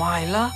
买了。